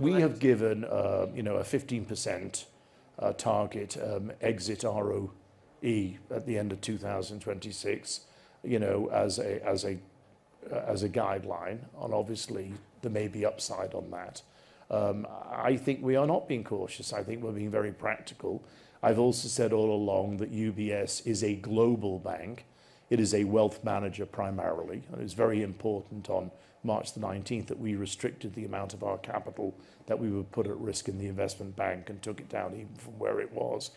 We have given, a 15% target exit ROE at the end of 2026, as a guideline, and obviously there may be upside on that. I think we are not being cautious. I think we're being very practical. I've also said all along that UBS is a global bank. It is a wealth manager primarily, and it was very important on March the 19th that we restricted the amount of our capital that we would put at risk in the investment bank and took it down even from where it was.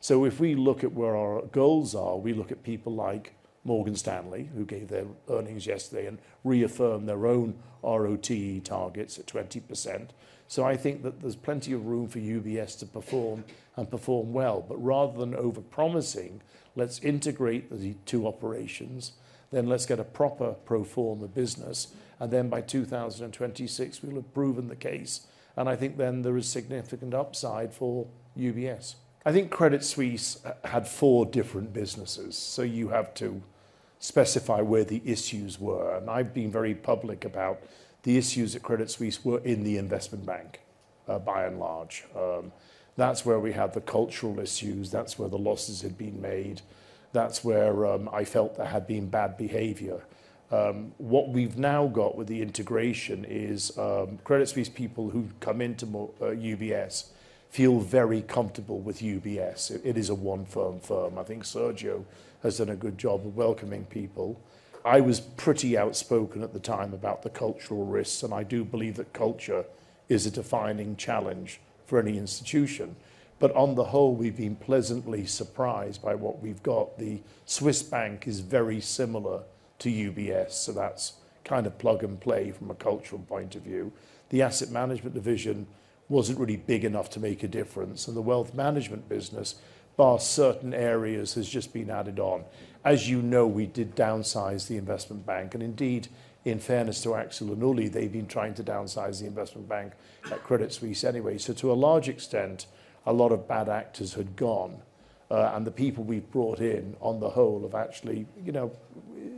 So if we look at where our goals are, we look at people like Morgan Stanley, who gave their earnings yesterday and reaffirmed their own ROTE targets at 20%. So I think that there's plenty of room for UBS to perform and perform well. But rather than over-promising, let's integrate the two operations, then let's get a proper pro forma business, and then by 2026 we'll have proven the case. And I think then there is significant upside for UBS. I think Credit Suisse had 4 different businesses, so you have to specify where the issues were. And I've been very public about the issues at Credit Suisse were in the investment bank, by and large. That's where we had the cultural issues. That's where the losses had been made. That's where I felt there had been bad behavior. What we've now got with the integration is Credit Suisse people who come into UBS feel very comfortable with UBS. It is a one-firm firm. I think Sergio has done a good job of welcoming people. I was pretty outspoken at the time about the cultural risks, and I do believe that culture is a defining challenge for any institution. But on the whole, we've been pleasantly surprised by what we've got. The Swiss bank is very similar to UBS, so that's kind of plug and play from a cultural point of view. The asset management division wasn't really big enough to make a difference, and the wealth management business, bar certain areas, has just been added on. As you know, we did downsize the investment bank, and indeed, in fairness to Axel and Uli, they've been trying to downsize the investment bank at Credit Suisse anyway. So to a large extent, a lot of bad actors had gone, and the people we've brought in on the whole have actually,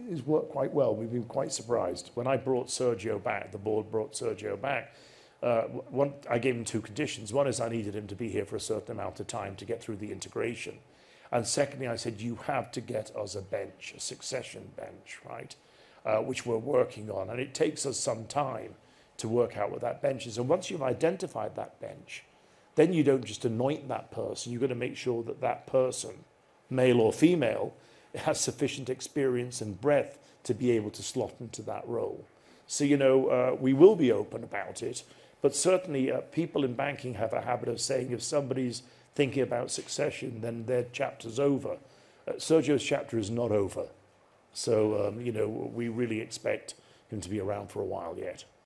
it's worked quite well. We've been quite surprised. When I brought Sergio back, the board brought Sergio back, I gave him 2 conditions. One is I needed him to be here for a certain amount of time to get through the integration. And secondly, I said, you have to get us a bench, a succession bench, right, which we're working on. And it takes us some time to work out what that bench is. And once you've identified that bench, then you don't just anoint that person. You're going to make sure that that person, male or female, has sufficient experience and breadth to be able to slot into that role. So, we will be open about it. But certainly, people in banking have a habit of saying if somebody's thinking about succession, then their chapter's over. Sergio's chapter is not over. So, we really expect him to be around for a while yet.